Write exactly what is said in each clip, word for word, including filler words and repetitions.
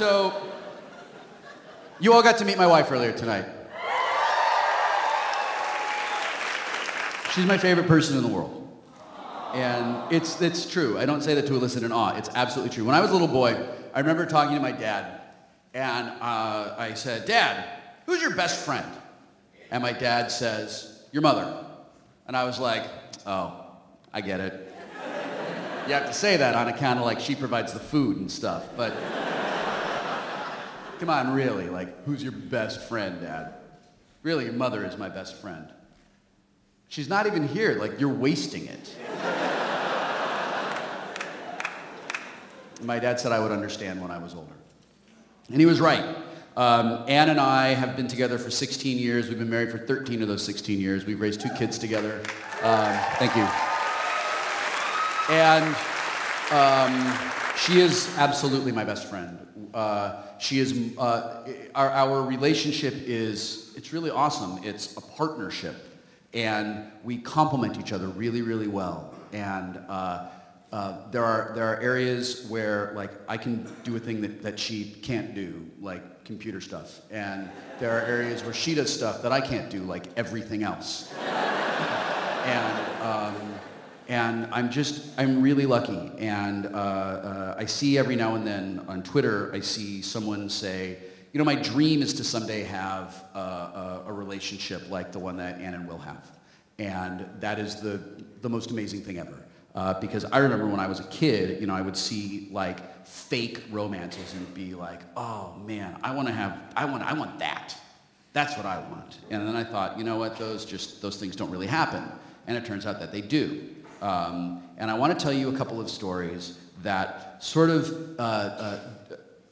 so you all got to meet my wife earlier tonight. She's my favorite person in the world. And it's, it's true. I don't say that to elicit an awe. It's absolutely true. When I was a little boy, I remember talking to my dad, and uh, I said, "Dad, who's your best friend?" And my dad says, "Your mother." And I was like, oh, I get it. You have to say that on account of, like, she provides the food and stuff, but come on, really, like, who's your best friend, Dad? Really, your mother is my best friend. She's not even here, like, you're wasting it. My dad said I would understand when I was older. And he was right. Um, Anne and I have been together for sixteen years. We've been married for thirteen of those sixteen years. We've raised two kids together. Um, thank you. And um, she is absolutely my best friend. Uh, she is, uh, our, our relationship is, it's really awesome. It's a partnership. And we complement each other really, really well. And uh, uh, there are there are areas where, like, I can do a thing that, that she can't do, like computer stuff. And there are areas where she does stuff that I can't do, like everything else. and um, and I'm just, I'm really lucky. And uh, uh, I see every now and then on Twitter, I see someone say, you know, my dream is to someday have uh, a, a relationship like the one that Anne and Will have. And that is the, the most amazing thing ever. Uh, because I remember when I was a kid, you know, I would see, like, fake romances and be like, oh, man, I want to have, I want, I want that. That's what I want. And then I thought, you know what, those just, those things don't really happen. And it turns out that they do. Um, and I want to tell you a couple of stories that sort of, uh, uh,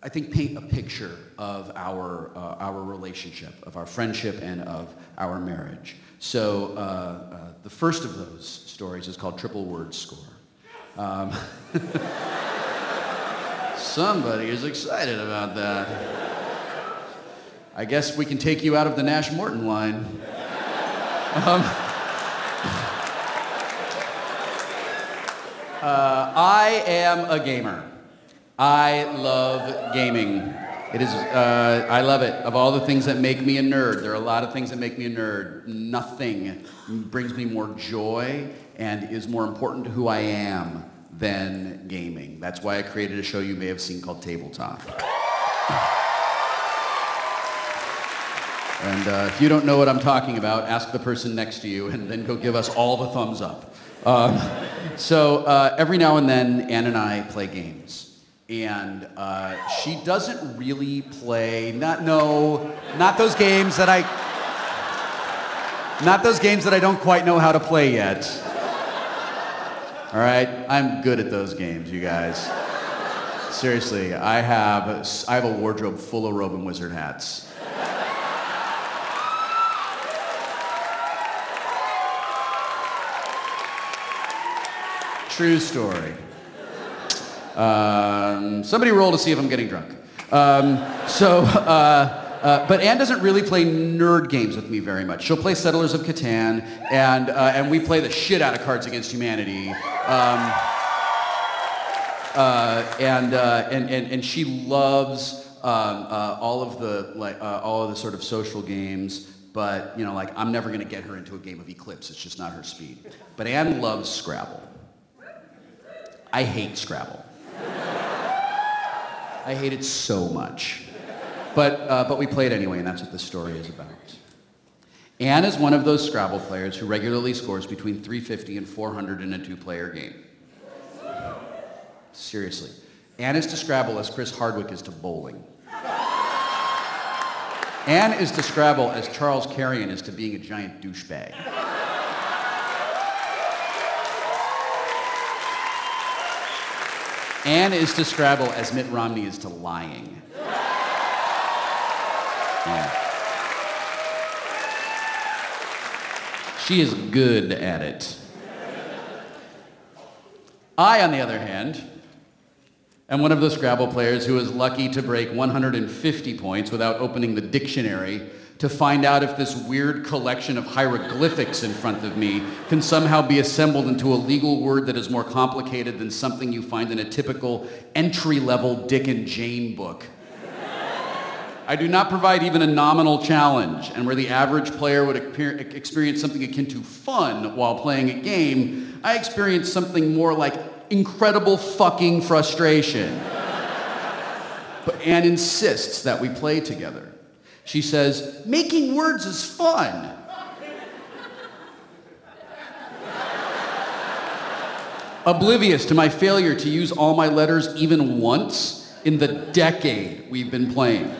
I think, paint a picture of our uh, our relationship, of our friendship, and of our marriage. So uh, uh, the first of those stories is called Triple Word Score. Um, somebody is excited about that. I guess we can take you out of the Nash Morton line. Um, uh, I am a gamer. I love gaming. It is, uh, I love it. Of all the things that make me a nerd, there are a lot of things that make me a nerd. Nothing brings me more joy and is more important to who I am than gaming. That's why I created a show you may have seen called Tabletop. And uh, if you don't know what I'm talking about, ask the person next to you and then go give us all the thumbs up. Um, so uh, every now and then, Anne and I play games. And uh, she doesn't really play, not, no, not those games that I, not those games that I don't quite know how to play yet. All right, I'm good at those games, you guys. Seriously, I have, I have a wardrobe full of robe and wizard hats. True story. Um, somebody roll to see if I'm getting drunk. Um, so, uh, uh, but Anne doesn't really play nerd games with me very much. She'll play Settlers of Catan, and, uh, and we play the shit out of Cards Against Humanity. Um, uh, and, uh, and, and, and she loves um, uh, all of the, like, uh, all of the sort of social games. But, you know, like, I'm never going to get her into a game of Eclipse. It's just not her speed. But Anne loves Scrabble. I hate Scrabble. I hate it so much. But, uh, but we played anyway, and that's what this story is about. Anne is one of those Scrabble players who regularly scores between three fifty and four hundred in a two-player game. Seriously. Anne is to Scrabble as Chris Hardwick is to bowling. Anne is to Scrabble as Charles Carrion is to being a giant douchebag. Anne is to Scrabble as Mitt Romney is to lying. Yeah. She is good at it. I, on the other hand, am one of those Scrabble players who is lucky to break one hundred fifty points without opening the dictionary to find out if this weird collection of hieroglyphics in front of me can somehow be assembled into a legal word that is more complicated than something you find in a typical entry-level Dick and Jane book. I do not provide even a nominal challenge, and where the average player would experience something akin to fun while playing a game, I experience something more like incredible fucking frustration. But Anne insists that we play together. She says, making words is fun. Oblivious to my failure to use all my letters even once in the decade we've been playing.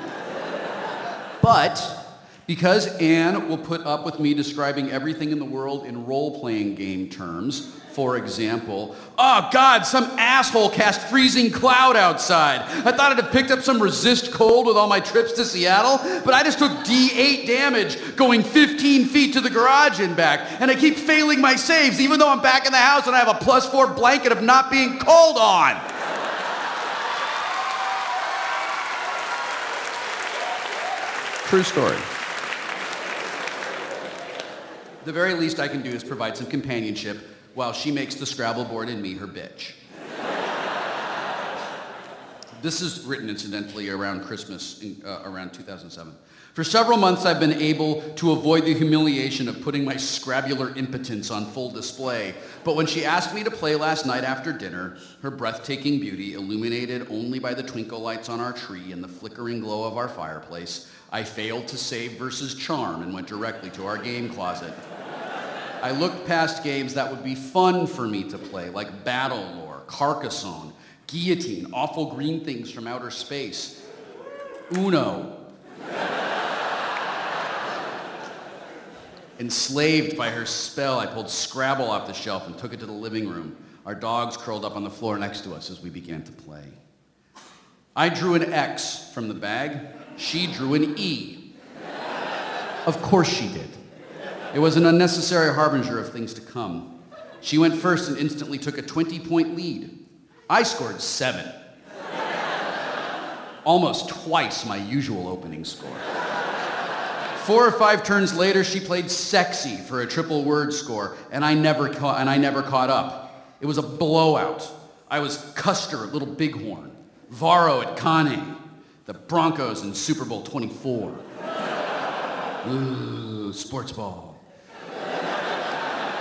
But because Anne will put up with me describing everything in the world in role-playing game terms, for example, oh God, some asshole cast freezing cloud outside. I thought I'd have picked up some resist cold with all my trips to Seattle, but I just took D eight damage going fifteen feet to the garage and back, and I keep failing my saves even though I'm back in the house and I have a plus four blanket of not being cold on. True story. The very least I can do is provide some companionship while she makes the Scrabble board and me her bitch. This is written, incidentally, around Christmas, in, uh, around two thousand seven. For several months, I've been able to avoid the humiliation of putting my scrabular impotence on full display. But when she asked me to play last night after dinner, her breathtaking beauty, illuminated only by the twinkle lights on our tree and the flickering glow of our fireplace, I failed to save versus charm and went directly to our game closet. I looked past games that would be fun for me to play, like Battle Lore, Carcassonne, Guillotine, Awful Green Things from Outer Space, Uno. Enslaved by her spell, I pulled Scrabble off the shelf and took it to the living room. Our dogs curled up on the floor next to us as we began to play. I drew an X from the bag. She drew an E. Of course she did. It was an unnecessary harbinger of things to come. She went first and instantly took a twenty point lead. I scored seven. Almost twice my usual opening score. Four or five turns later, she played sexy for a triple word score, and I never, ca and I never caught up. It was a blowout. I was Custer at Little Bighorn, Varro at Kane, the Broncos in Super Bowl twenty-four. Ooh, sports ball.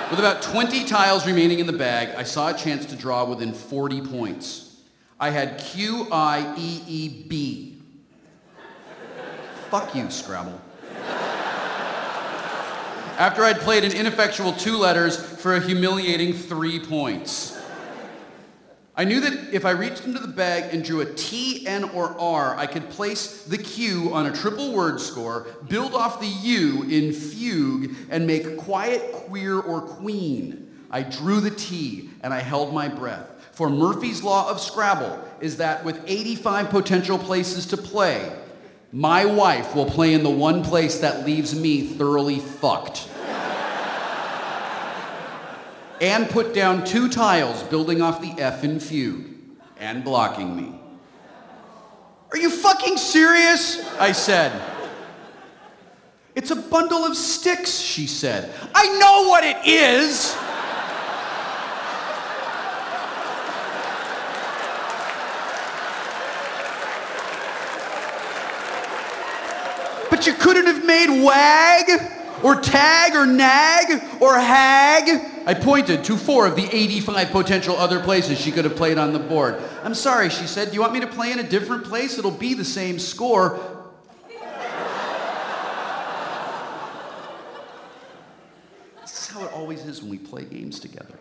With about twenty tiles remaining in the bag, I saw a chance to draw within forty points. I had Q I E E B. Fuck you, Scrabble. After I'd played an ineffectual two letters for a humiliating three points. I knew that if I reached into the bag and drew a T, N, or R, I could place the Q on a triple word score, build off the U in fugue, and make quiet, queer, or queen. I drew the T, and I held my breath. For Murphy's Law of Scrabble is that with eighty-five potential places to play, my wife will play in the one place that leaves me thoroughly fucked. Anne put down two tiles building off the F in fugue and blocking me. Are you fucking serious? I said. It's a bundle of sticks, she said. I know what it is. But you couldn't have made wag? Or tag, or nag, or hag. I pointed to four of the eighty-five potential other places she could have played on the board. I'm sorry, she said. Do you want me to play in a different place? It'll be the same score. This is how it always is when we play games together.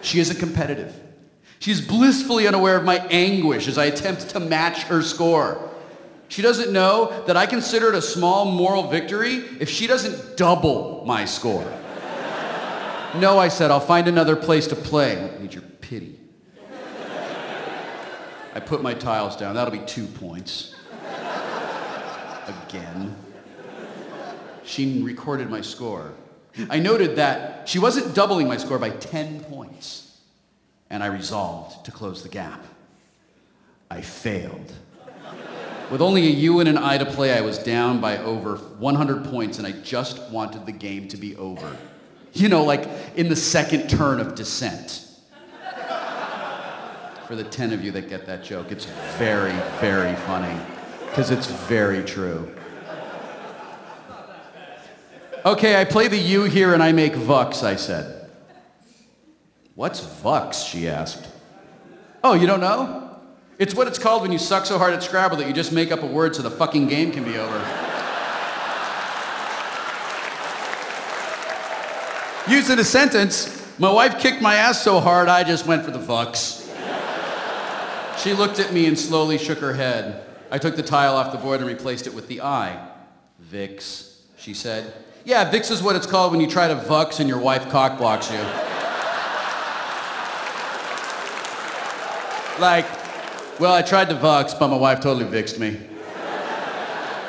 She isn't competitive. She is blissfully unaware of my anguish as I attempt to match her score. She doesn't know that I consider it a small moral victory if she doesn't double my score. No, I said, I'll find another place to play. I need your pity. I put my tiles down. That'll be two points. Again. She recorded my score. I noted that she wasn't doubling my score by ten points. And I resolved to close the gap. I failed. With only a U and an I to play, I was down by over one hundred points, and I just wanted the game to be over. You know, like in the second turn of Descent. For the ten of you that get that joke, it's very, very funny. because it's very true. Okay, I play the U here and I make Vux, I said. What's Vux, she asked. Oh, you don't know? It's what it's called when you suck so hard at Scrabble that you just make up a word so the fucking game can be over. Used in a sentence, my wife kicked my ass so hard I just went for the Vux. She looked at me and slowly shook her head. I took the tile off the board and replaced it with the I. Vix, she said. Yeah, Vix is what it's called when you try to Vux and your wife cock blocks you. Like, well, I tried to Vux, but my wife totally Vixed me.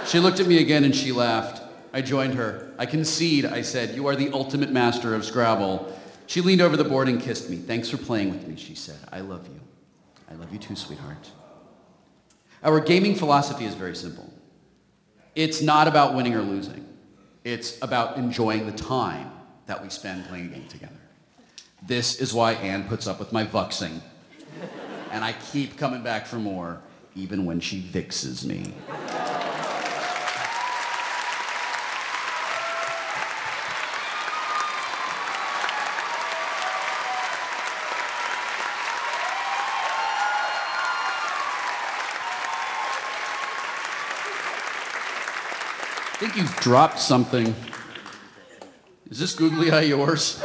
She looked at me again and she laughed. I joined her. I concede, I said. You are the ultimate master of Scrabble. She leaned over the board and kissed me. Thanks for playing with me, she said. I love you. I love you too, sweetheart. Our gaming philosophy is very simple. It's not about winning or losing. It's about enjoying the time that we spend playing a game together. This is why Anne puts up with my Vuxing. And I keep coming back for more, even when she vixes me. I think you've dropped something. Is this googly eye yours?